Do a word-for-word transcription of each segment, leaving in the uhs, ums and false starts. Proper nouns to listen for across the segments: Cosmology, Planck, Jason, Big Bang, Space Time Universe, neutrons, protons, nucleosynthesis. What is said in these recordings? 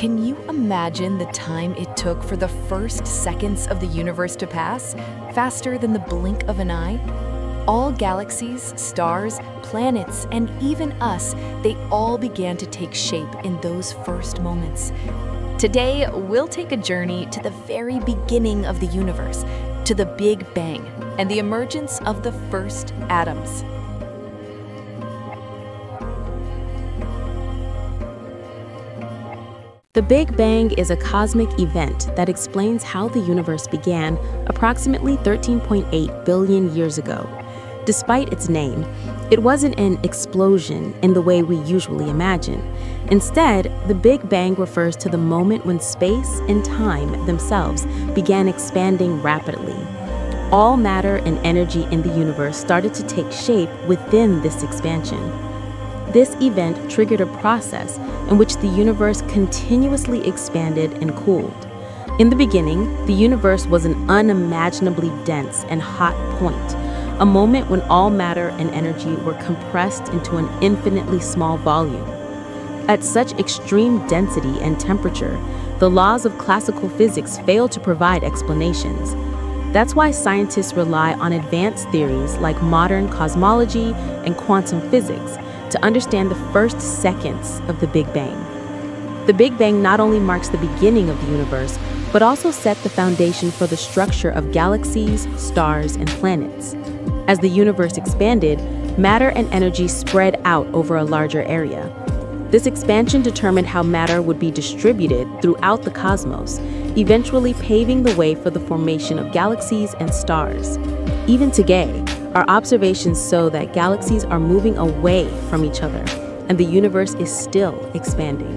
Can you imagine the time it took for the first seconds of the universe to pass, faster than the blink of an eye? All galaxies, stars, planets, and even us, they all began to take shape in those first moments. Today, we'll take a journey to the very beginning of the universe, to the Big Bang, and the emergence of the first atoms. The Big Bang is a cosmic event that explains how the universe began approximately thirteen point eight billion years ago. Despite its name, it wasn't an explosion in the way we usually imagine. Instead, the Big Bang refers to the moment when space and time themselves began expanding rapidly. All matter and energy in the universe started to take shape within this expansion. This event triggered a process in which the universe continuously expanded and cooled. In the beginning, the universe was an unimaginably dense and hot point, a moment when all matter and energy were compressed into an infinitely small volume. At such extreme density and temperature, the laws of classical physics failed to provide explanations. That's why scientists rely on advanced theories like modern cosmology and quantum physics to understand the first seconds of the Big Bang. The Big Bang not only marks the beginning of the universe, but also set the foundation for the structure of galaxies, stars, and planets. As the universe expanded, matter and energy spread out over a larger area. This expansion determined how matter would be distributed throughout the cosmos, eventually paving the way for the formation of galaxies and stars. Even today, our observations show that galaxies are moving away from each other, and the universe is still expanding.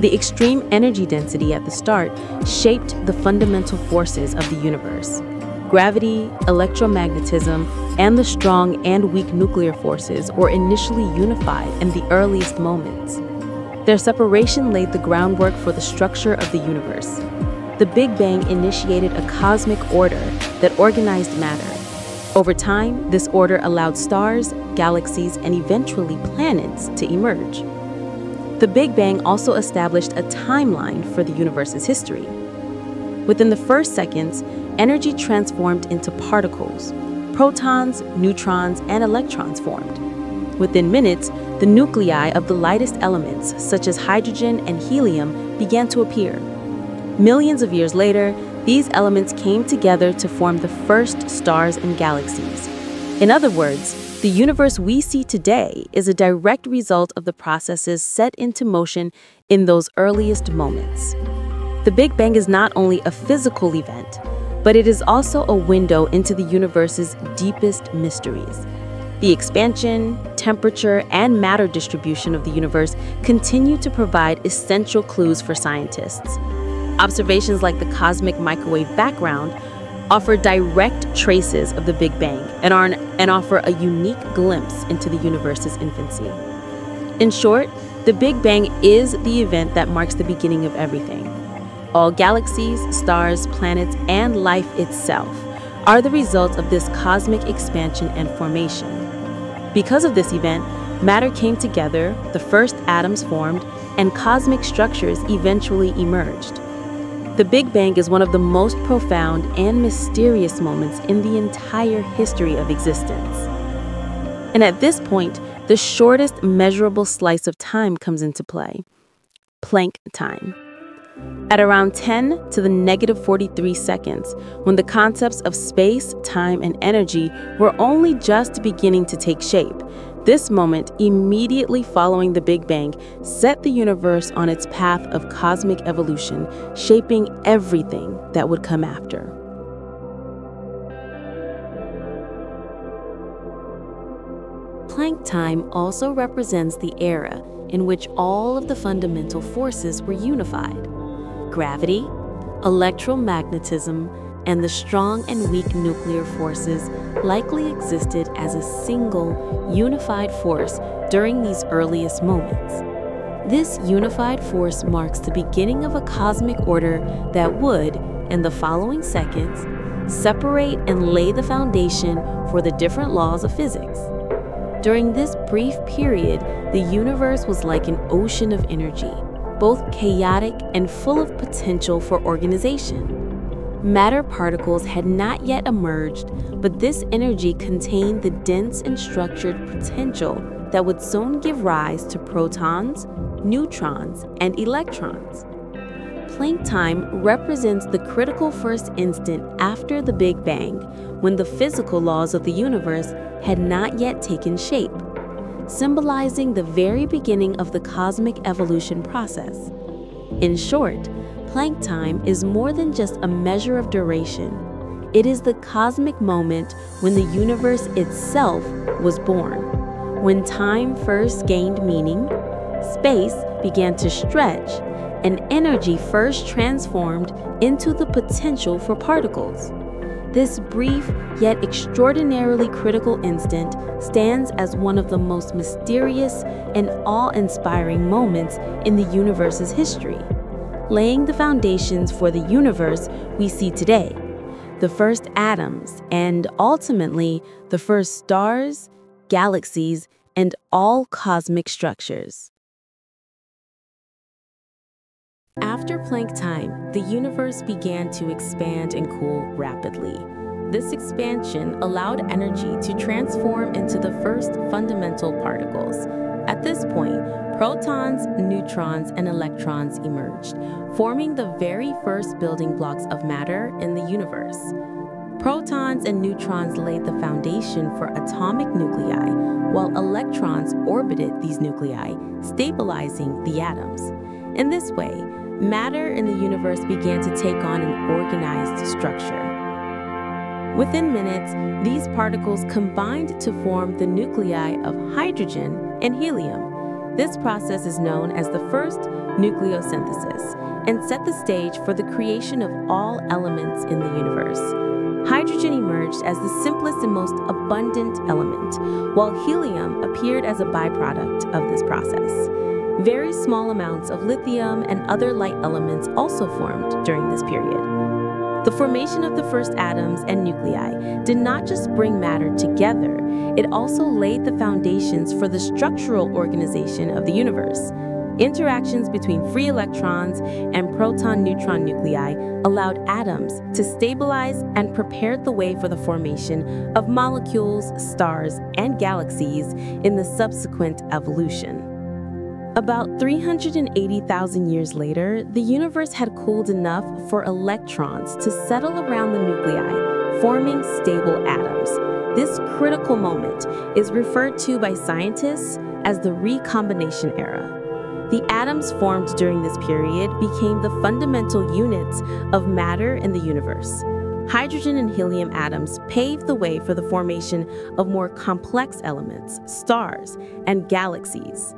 The extreme energy density at the start shaped the fundamental forces of the universe. Gravity, electromagnetism, and the strong and weak nuclear forces were initially unified in the earliest moments. Their separation laid the groundwork for the structure of the universe. The Big Bang initiated a cosmic order that organized matter. Over time, this order allowed stars, galaxies, and eventually planets to emerge. The Big Bang also established a timeline for the universe's history. Within the first seconds, energy transformed into particles. Protons, neutrons, and electrons formed. Within minutes, the nuclei of the lightest elements, such as hydrogen and helium, began to appear. Millions of years later, these elements came together to form the first stars and galaxies. In other words, the universe we see today is a direct result of the processes set into motion in those earliest moments. The Big Bang is not only a physical event, but it is also a window into the universe's deepest mysteries. The expansion, temperature, and matter distribution of the universe continue to provide essential clues for scientists. Observations like the cosmic microwave background offer direct traces of the Big Bang and, are an, and offer a unique glimpse into the universe's infancy. In short, the Big Bang is the event that marks the beginning of everything. All galaxies, stars, planets, and life itself are the result of this cosmic expansion and formation. Because of this event, matter came together, the first atoms formed, and cosmic structures eventually emerged. The Big Bang is one of the most profound and mysterious moments in the entire history of existence. And at this point, the shortest measurable slice of time comes into play, Planck time. At around ten to the negative forty-three seconds, when the concepts of space, time, and energy were only just beginning to take shape, this moment, immediately following the Big Bang, set the universe on its path of cosmic evolution, shaping everything that would come after. Planck time also represents the era in which all of the fundamental forces were unified. Gravity, electromagnetism, and the strong and weak nuclear forces likely existed as a single, unified force during these earliest moments. This unified force marks the beginning of a cosmic order that would, in the following seconds, separate and lay the foundation for the different laws of physics. During this brief period, the universe was like an ocean of energy, both chaotic and full of potential for organization. Matter particles had not yet emerged, but this energy contained the dense and structured potential that would soon give rise to protons, neutrons, and electrons. Planck time represents the critical first instant after the Big Bang, when the physical laws of the universe had not yet taken shape, symbolizing the very beginning of the cosmic evolution process. In short, Planck time is more than just a measure of duration. It is the cosmic moment when the universe itself was born, when time first gained meaning, space began to stretch, and energy first transformed into the potential for particles. This brief yet extraordinarily critical instant stands as one of the most mysterious and awe-inspiring moments in the universe's history, laying the foundations for the universe we see today, the first atoms, and ultimately the first stars, galaxies, and all cosmic structures. After Planck time, the universe began to expand and cool rapidly. This expansion allowed energy to transform into the first fundamental particles. At this point, protons, neutrons, and electrons emerged, forming the very first building blocks of matter in the universe. Protons and neutrons laid the foundation for atomic nuclei, while electrons orbited these nuclei, stabilizing the atoms. In this way, matter in the universe began to take on an organized structure. Within minutes, these particles combined to form the nuclei of hydrogen and helium. This process is known as the first nucleosynthesis and set the stage for the creation of all elements in the universe. Hydrogen emerged as the simplest and most abundant element, while helium appeared as a byproduct of this process. Very small amounts of lithium and other light elements also formed during this period. The formation of the first atoms and nuclei did not just bring matter together, it also laid the foundations for the structural organization of the universe. Interactions between free electrons and proton-neutron nuclei allowed atoms to stabilize and prepared the way for the formation of molecules, stars, and galaxies in the subsequent evolution. About three hundred eighty thousand years later, the universe had cooled enough for electrons to settle around the nuclei, forming stable atoms. This critical moment is referred to by scientists as the recombination era. The atoms formed during this period became the fundamental units of matter in the universe. Hydrogen and helium atoms paved the way for the formation of more complex elements, stars, and galaxies.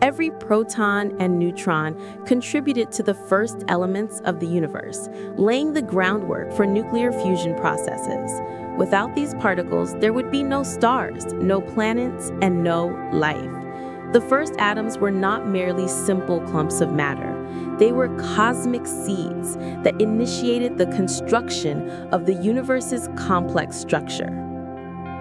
Every proton and neutron contributed to the first elements of the universe, laying the groundwork for nuclear fusion processes. Without these particles, there would be no stars, no planets, and no life. The first atoms were not merely simple clumps of matter. They were cosmic seeds that initiated the construction of the universe's complex structure.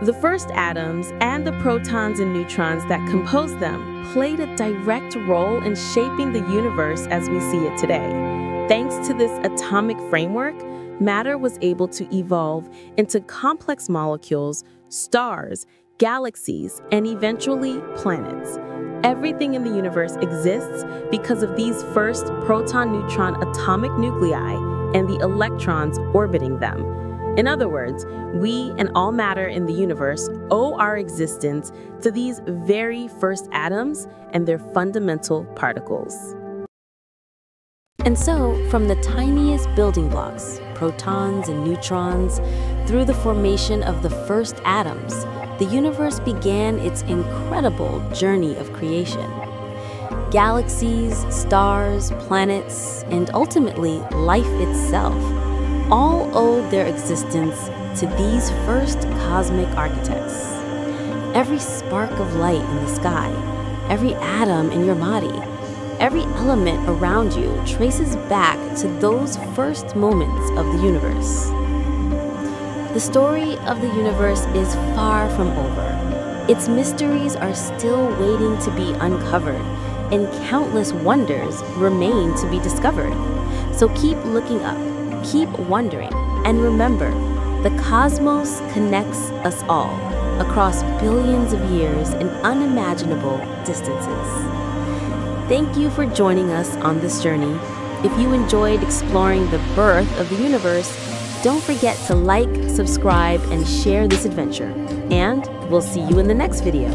The first atoms and the protons and neutrons that composed them played a direct role in shaping the universe as we see it today. Thanks to this atomic framework, matter was able to evolve into complex molecules, stars, galaxies, and eventually planets. Everything in the universe exists because of these first proton-neutron atomic nuclei and the electrons orbiting them. In other words, we and all matter in the universe owe our existence to these very first atoms and their fundamental particles. And so, from the tiniest building blocks, protons and neutrons, through the formation of the first atoms, the universe began its incredible journey of creation. Galaxies, stars, planets, and ultimately life itself all owed their existence to these first cosmic architects. Every spark of light in the sky, every atom in your body, every element around you traces back to those first moments of the universe. The story of the universe is far from over. Its mysteries are still waiting to be uncovered, and countless wonders remain to be discovered. So keep looking up, keep wondering, and remember, the cosmos connects us all across billions of years and unimaginable distances. Thank you for joining us on this journey. If you enjoyed exploring the birth of the universe, don't forget to like, subscribe, and share this adventure. And we'll see you in the next video.